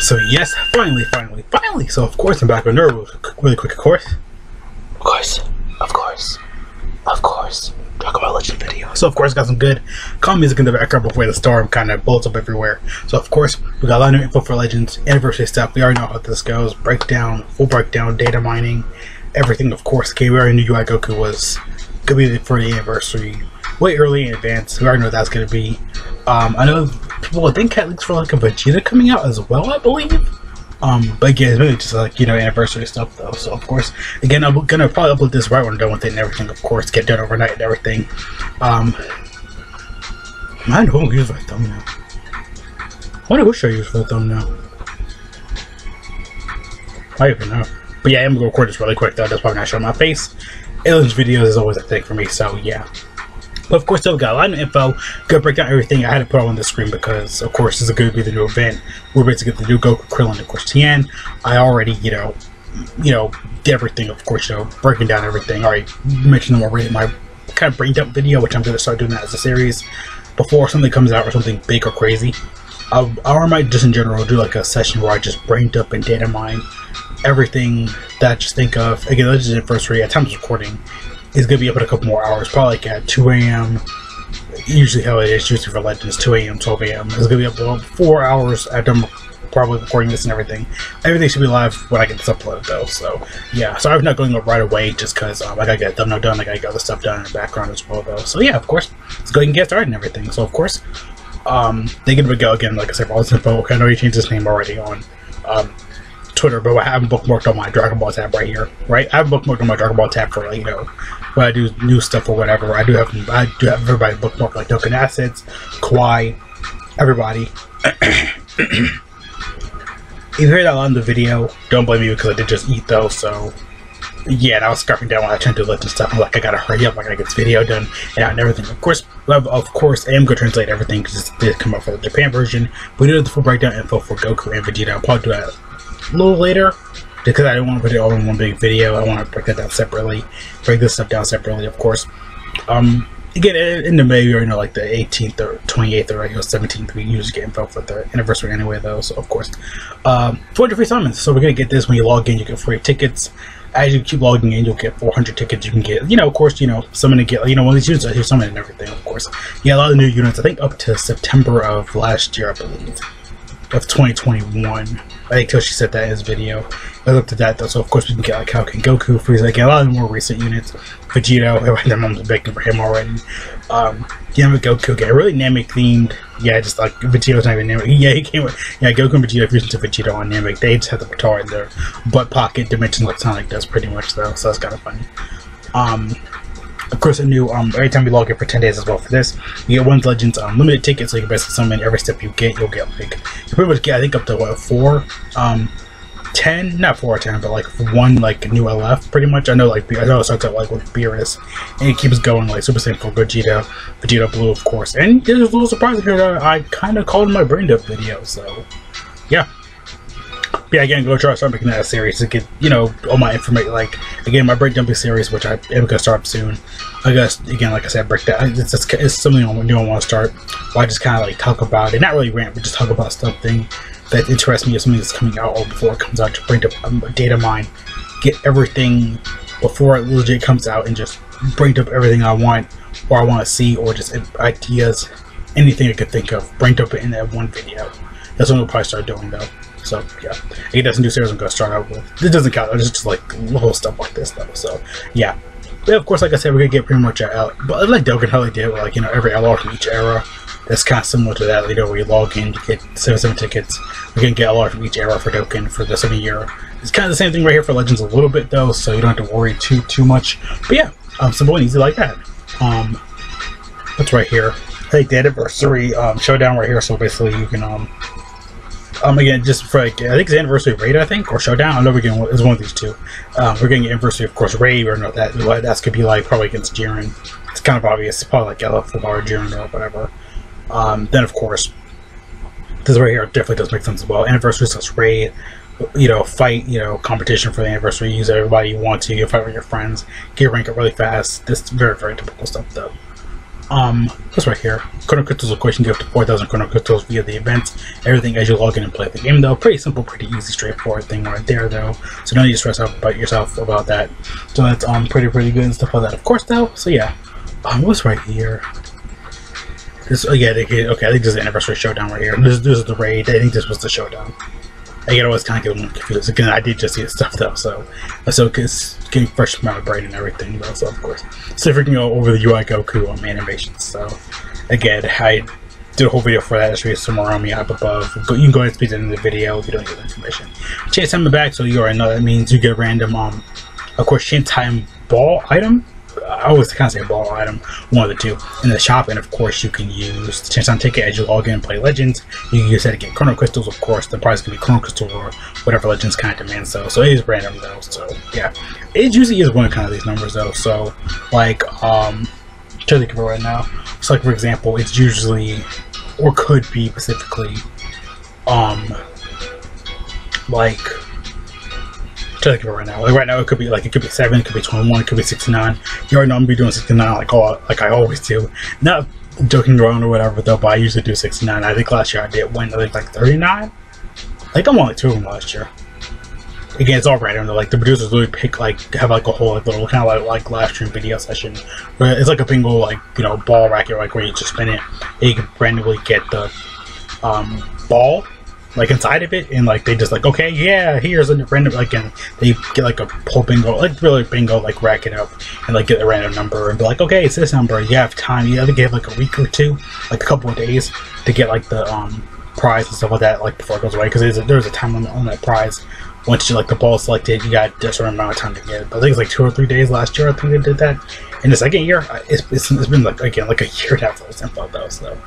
So yes, finally. So of course I'm back on Nerd really quick, of course. Talk about legend video. So of course got some good calm music in the background before the storm kind of blows up everywhere. So of course we got a lot of new info for Legends, anniversary stuff. We already know how this goes. Breakdown, full breakdown, data mining, everything of course. Okay, we already knew UI Goku was gonna be for the anniversary way early in advance. We already know what that's gonna be. I know people I think had leaks for like a Vegeta coming out as well, I believe. But again, it's really just like, you know, anniversary stuff though. So of course, again, I'm gonna probably upload this right when I'm done with it and everything, of course, get done overnight and everything. I don't use my thumbnail. What do I use for a thumbnail? I don't even know. But yeah, I'm gonna record this really quick though, that's probably not showing my face. Aliens videos is always a thing for me, so yeah. But of course, I've got a lot of info, gonna break down everything. I had to put it on the screen because, of course, this is gonna be the new event. We're about to get the new Goku Krillin, of course, Tien. I already, you know, did everything, of course, you know, breaking down everything. I already mentioned them already in my kind of brain dump video, which I'm gonna start doing that as a series before something comes out or something big or crazy. I might just in general do like a session where I just brain dump and data mine everything that I just think of. Again, this is the anniversary at times recording. It's gonna be up in a couple more hours, probably like at 2 AM. Usually how it is, usually for Legends, 2 AM, 12 AM. It's gonna be up about 4 hours after I'm probably recording this and everything. Everything should be live when I get this uploaded though, so yeah. Sorry I'm not going up right away just cause I gotta get a thumbnail done, I gotta get other stuff done in the background as well though. So yeah, of course, let's go ahead and get started and everything. So of course, they give it a go again, like I said, for all this info. I know he changed his name already on Twitter, but I haven't bookmarked on my DragonBall tab right here, right? I haven't bookmarked on my DragonBall tab for, like, you know, when I do new stuff or whatever. I do have everybody bookmarked, like Dokkan Assets, Kawhi, everybody. If you hear that on the video, don't blame me because I did just eat though, so yeah, and I was scarfing down when I turned to lift and stuff. I'm like, I gotta hurry up, I gotta get this video done and out and everything. Of course, I am gonna translate everything because this did come out for the Japan version. We did the full breakdown info for Goku and Vegeta. I'll probably do that a little later because I don't want to put it all in one big video. I want to break that down separately, break this stuff down separately, of course. Again, in the May, you know, like the 18th or 28th or 17th, we usually get info for the anniversary anyway, though. So, of course, 200 free summons. So, we're going to get this when you log in, you get free tickets. As you keep logging in, you'll get 400 tickets. You can get, you know, of course, you know, summon to get, you know, one of these units, you summon and everything, of course. Yeah, a lot of new units, I think up to September of last year, I believe, of 2021. I think Toshi said that in his video. I looked at that though, so of course we can get like Kaioken Goku, Frieza, again, a lot of the more recent units. Vegito, my mom's begging for him already. Namek Goku, again, really Namek themed. Yeah, just like Vegito's not even Namek. Yeah, he came with, yeah, Goku and Vegito, Frieza to Vegito on Namek. They just had the guitar in their butt pocket dimension like Sonic does pretty much though, so that's kind of funny. Of course, a new, every time you log in for 10 days as well for this, you get one Legends unlimited ticket, so you can basically summon every step you get. You'll get, like, you pretty much get, I think, up to, what, 10? Not 4 or 10, but, like, one, like, new LF, pretty much. I know it starts out, like, with Beerus, and it keeps going, like, Super Saiyan for Gogeta, Vegeta Blue, of course. And there's a little surprise here that I kind of called in my brain dump video, so, yeah. But yeah, again, go try to start making that a series to get, you know, all my information, like, again, my break dumping series, which I am gonna start up soon. I guess, again, like I said, break that, it's something you don't want to start, where I just kind of, like, talk about it, not really rant, but just talk about something that interests me, or something that's coming out, or before it comes out, to bring up data mine, get everything before it legit comes out, and just bring up everything I want, or I want to see, or just ideas, anything I could think of, bring up it in that one video. That's what we'll probably start doing, though. So yeah, it doesn't do series. I'm gonna start out with. It doesn't count. It's just like little stuff like this though. So yeah, but of course, like I said, we're gonna get pretty much out. But like Dokkan, how they did, with, like you know, every LR from each era. That's kind of similar to that. Later, where you log in, you get 7 tickets. We're gonna get LR from each era for Dokkan for this every year. It's kind of the same thing right here for Legends a little bit though, so you don't have to worry too much. But yeah, simple and easy like that. What's right here? I think the anniversary showdown right here. So basically, you can again, just for like, I think it's anniversary raid, I think, or showdown. I know we're getting it's one of these two. We're getting anniversary, of course, raid. Or not that. That's could be like probably against Jiren. It's kind of obvious. It's probably like LF4 or Jiren or whatever. Then of course, this right here definitely does make sense as well. Anniversary / raid. You know, fight. You know, competition for the anniversary. Use everybody you want to. You fight with your friends. Get rank up really fast. This is very, very typical stuff though. this right here, Chrono Crystals equation, you have to 4,000 Chrono Crystals via the events, everything as you log in and play the game though. Pretty simple, pretty easy, straightforward thing right there though. So no need to stress out about yourself about that. So that's pretty good and stuff like that, of course though. So yeah, what's right here? This, oh yeah, okay, I think this is the anniversary showdown right here. This is the raid. I think this was the showdown. I get always kind of get confused. Again, I did just see this stuff though, so it's getting fresh from my brain and everything though. So of course, so if we can go over the UI Goku animations. So again, I did a whole video for that. It's really somewhere on me up above. But you can go ahead and speed in the video if you don't get the information. Chance time back, so you already know that means you get random. Of course, chance time ball item. I always kind of say ball item, one of the two, in the shop. And of course, you can use the chance time ticket as you log in and play Legends. You can use that to get Chrono Crystals, of course. The price can be Chrono Crystal or whatever Legends kind of demands, though. So it is random, though. So yeah, it usually is one of kind of these numbers, though. So like, I'm trying to think of it right now. So like, for example, it's usually, or could be specifically, like, trying to think of it right now. Like right now, it could be like, it could be 7, it could be 21, it could be 69. You already know I'm gonna be doing 69 like I always do. Not joking around or whatever though, but I usually do 69. I think last year I did win like 39. I think I'm only 2 of them last year. Again, it's all random though. Like the producers really pick have a whole little kind of like live stream video session where it's like a bingo, like, you know, ball racket, like where you just spin it and you can randomly get the ball like inside of it, and like they just like, okay, yeah, here's a random, like, and they get like a whole bingo, like really bingo, like rack it up and like get a random number and be like, okay, it's this number. You have time, you have to give like a week or two, like a couple of days to get like the prize and stuff like that, like before it goes away, because there's a time limit on that prize. Once you like the ball selected, you got a certain amount of time to get it. But I think it's like 2 or 3 days last year. I think they did that. In the second year, it's been like, again, like a year and a half since I thought, so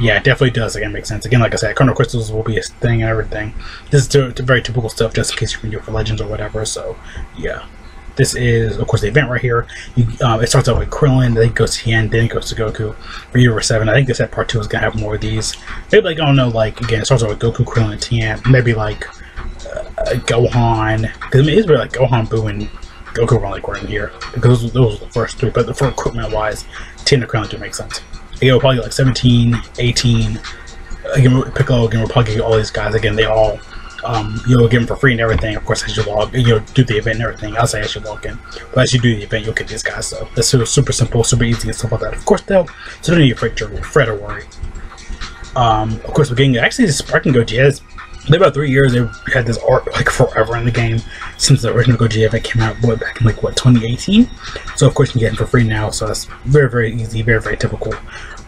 yeah, it definitely does. Again, make sense. Again, like I said, Chrono Crystals will be a thing and everything. This is very typical stuff, just in case you can do it for Legends or whatever. So yeah, this is of course the event right here. It starts out with Krillin, then it goes to Hien, then it goes to Goku for Universe 7. I think this at part 2 is gonna have more of these. Maybe like, I don't know, like again, it starts out with Goku, Krillin, and Hien. Maybe like Gohan, because I mean it's really like Gohan, Boo, and Goku were like we're in here because those were the first 3. But the for equipment wise, 10 and Krillin do make sense. Again, we'll probably get like 17, 18, again, Piccolo, again, we'll probably get all these guys. Again, they all, you'll get them for free and everything, of course, as you log, you'll do the event and everything. I'll say as you log in, but as you do the event, you'll get these guys. So that's super simple, super easy and stuff like that. Of course, though, so don't need to fret or worry. Of course, we're getting, actually, the Sparking Gogeta, about 3 years, they've had this art like forever in the game since the original Gogeta event came out back in like what, 2018. So of course you can get it for free now, so that's very easy, very typical.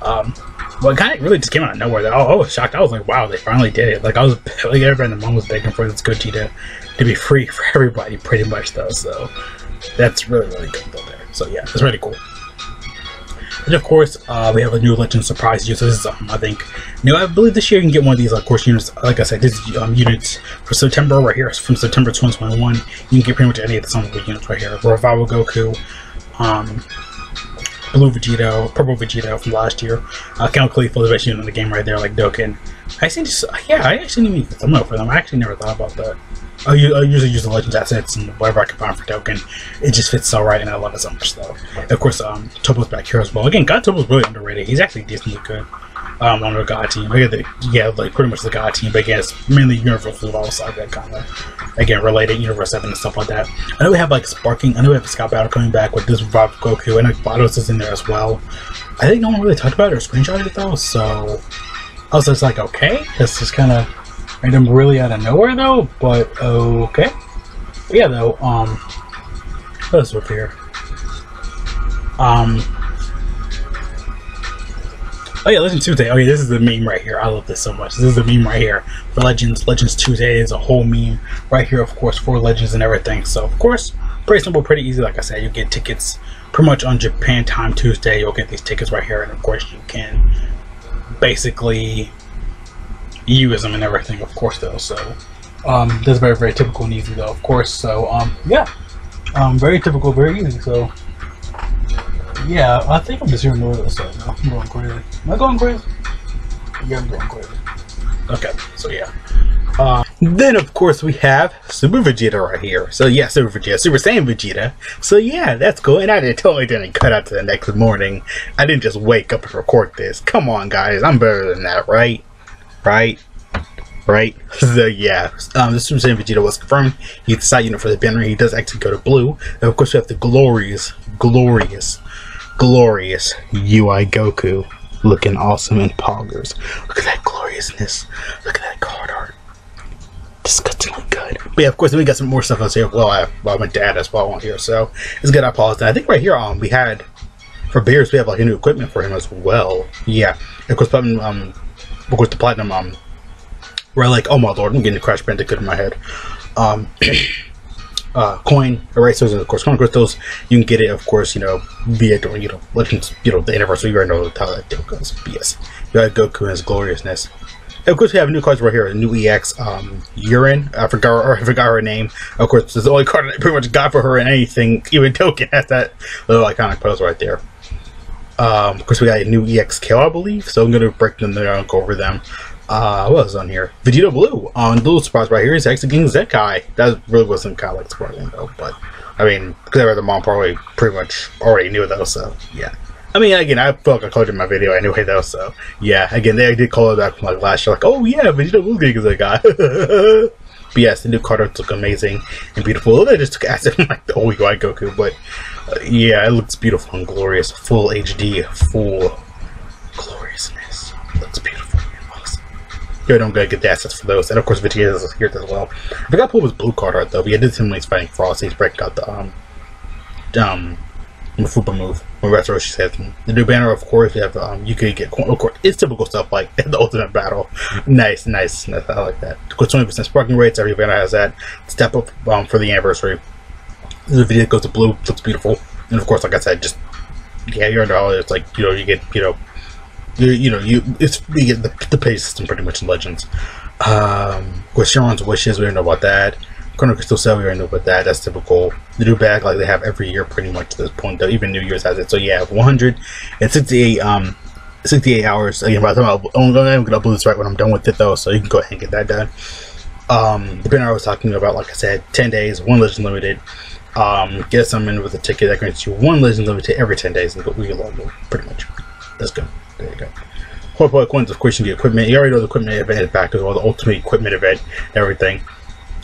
Well, it kind of really just came out of nowhere. I was shocked. I was like, wow, they finally did it. Like I was like, everyone in the moment was begging for this Gogeta to be free for everybody pretty much though. So that's really cool though there. So yeah, it's really cool. And of course, we have a new Legend surprise you. So this is I think new. I believe this year you can get one of these, of course, units. Like I said, this is units for September right here. From September 2021, you can get pretty much any of the Sonic units right here. Revival Goku, Blue Vegito, Purple Vegito from last year. Count Khalifa is the best unit in the game right there, like Dokkan. I actually didn't even thumbnail for them. I actually never thought about that. I usually use the Legends assets and whatever I can find for Dokkan. It just fits so right and I love it so much though. Of course, Tobo's back here as well. Again, God Tobo's really underrated. He's actually decently good on the God team. Yeah, like pretty much the God team, but again, it's mainly Universe Revolve, so I've got kind of, again, related Universe 7 and stuff like that. I know we have like Sparking, I know we have Scout Battle coming back with this Revive Goku, and Vados is in there as well. I think no one really talked about it or screenshotted it though, so I was just like, okay, this is kind of random, really out of nowhere though, but okay. But yeah though, what is up here? Oh yeah, Legends Tuesday. Okay, this is the meme right here. I love this so much. This is the meme right here for Legends. Legends Tuesday is a whole meme right here, of course, for Legends and everything. So of course, pretty simple, pretty easy. Like I said, you get tickets pretty much on Japan time Tuesday. You'll get these tickets right here, and of course you can basically EUism and everything, of course though. So that's very typical and easy though, of course. So yeah, very typical, very easy. So yeah, I think I'm just hearing more of this right now. I'm going crazy. Am I going crazy? Yeah, I'm going crazy. Okay, so yeah. Then, of course, we have Super Vegeta right here. So, yeah, Super Vegeta. Super Saiyan Vegeta. So, yeah, that's cool. And I totally didn't cut out to the next morning. I didn't just wake up and record this. Come on, guys. I'm better than that, right? Right? So, yeah. The Super Saiyan Vegeta was confirmed. He's the side unit for the banner. He does actually go to blue. And, of course, we have the glorious UI Goku. Looking awesome in poggers. Look at that gloriousness. Look at that card art. Disgustingly good. But yeah, of course, then we got some more stuff else here. Well, my dad has bought one here, so it's good I paused. And I think right here, we had for Beerus, we have like a new equipment for him as well. Yeah, and of course, platinum, the platinum, relic. Oh my lord, I'm getting the Crash Bandicoot in my head. Coin erasers, and of course Chrono Crystals. You can get it, of course, you know, via during, you know, Legends, you know, the anniversary. You already know how that deal goes. But yes, you got Goku and his gloriousness. And of course, we have new cards right here. A new EX, Jiren. I forgot her name. Of course, this is the only card I pretty much got for her in anything. Even Dokkan has that little iconic pose right there. Of course, we got a new EX Kale, I believe. So I'm gonna break them there and go over them. What else on here? Vegito Blue. The little surprise right here is actually getting Zekai. That really wasn't kind of like surprising though, but I mean, because I read the mom probably pretty much already knew though, so yeah. I mean, again, I feel like I called it in my video anyway though, so yeah. Again, they did call it back from like last year, like, oh yeah, Vegito Blue getting Zekai. But yes, the new card arts look amazing and beautiful. They just took acid from like the old UI Goku, but yeah, it looks beautiful and glorious. Full HD, full gloriousness. It looks beautiful. I'm gonna get the assets for those, and of course Vegeta is here as well. I forgot to pull his blue card art though, but yeah, this is him when he's fighting Frost. He's breaking out the Fupa move, or that's what she says. The new banner, of course, you have you could get coin, of course, it's typical stuff like the ultimate battle. Nice, I like that. Of course, 20% sparking rates, every banner has that. Step up for the anniversary. The video goes to blue, looks beautiful, and of course, like I said, just yeah, you're under all it's like, you know, you get, you know. You get the pay system pretty much in Legends. Of course, Sharon's wishes, we don't know about that. Chrono Crystal Cell, we already know about that. That's typical. The new bag, like they have every year, pretty much to this point. Though even New Year's has it. So yeah, 168 68 hours. Again, by the time I'm gonna upload this right when I'm done with it though, so you can go ahead and get that done. The banner I was talking about, like I said, 10 days, 1 Legend limited. Get some in with a ticket that grants you 1 Legend limited every 10 days, and go we can log in pretty much. That's good. There you go. Horrible coins, of course, you get equipment. You already know the equipment event is back as well, the ultimate equipment event, everything.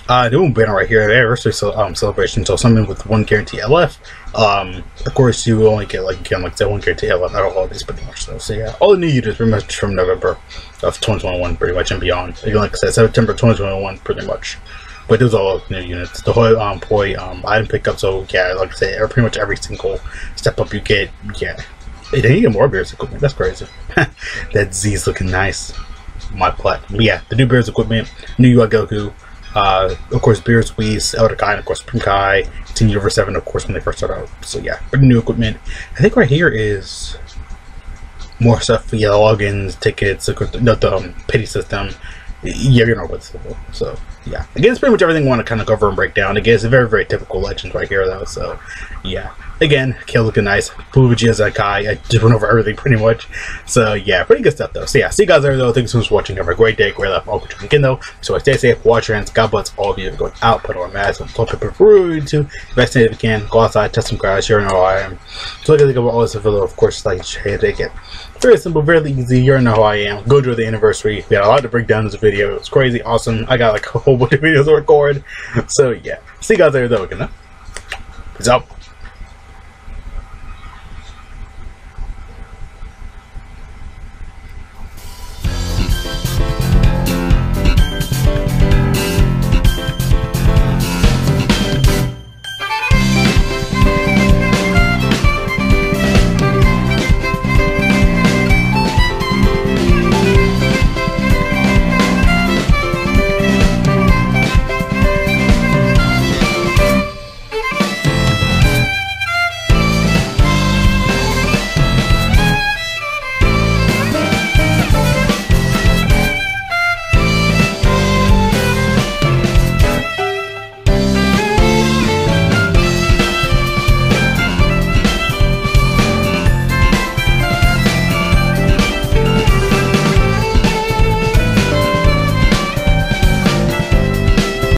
New banner right here, the anniversary celebration. So something with 1 guarantee LF. Of course, you only get like again, like that 1 guarantee LF out of all these pretty much. So yeah, all the new units pretty much from November of 2021, pretty much and beyond. Again, like I said, September 2021, pretty much. But those are all new units. The whole poi item pickup. So yeah, like I said, pretty much every single step up you get, yeah. Hey, they need more Beerus equipment. That's crazy. That Z's looking nice. My platinum. Yeah, the new Beerus equipment, new UI Goku, of course Beerus, Whis, Elder Kai, and of course Prim Kai, Team Universe 7, of course, when they first started out. So yeah, pretty new equipment. I think right here is more stuff for, yeah, logins, tickets, not the pity system. Yeah, you know what's simple. So yeah, again, it's pretty much everything I want to kind of cover and break down. Again, it's a very, very typical Legend right here though. So yeah. Again, Kale looking nice. Blue Vegeta Zekai. I just went over everything pretty much. So yeah, pretty good stuff though. So yeah, see you guys there though. Thanks so much for watching. Have a great day, great life, all good again though. So stay safe, wash your hands, God bless all of you going out, put on masks, and plug paper food to vaccinate if you can, go outside, test some crowds, share an OIM. So I gotta think about all this video, of course, like share, take it. Very simple, very easy. You already know how I am. Go through the anniversary. We had a lot to break down in this video. It was crazy, awesome. I got like a whole bunch of videos to record. So yeah. See you guys there though, good night. Peace out.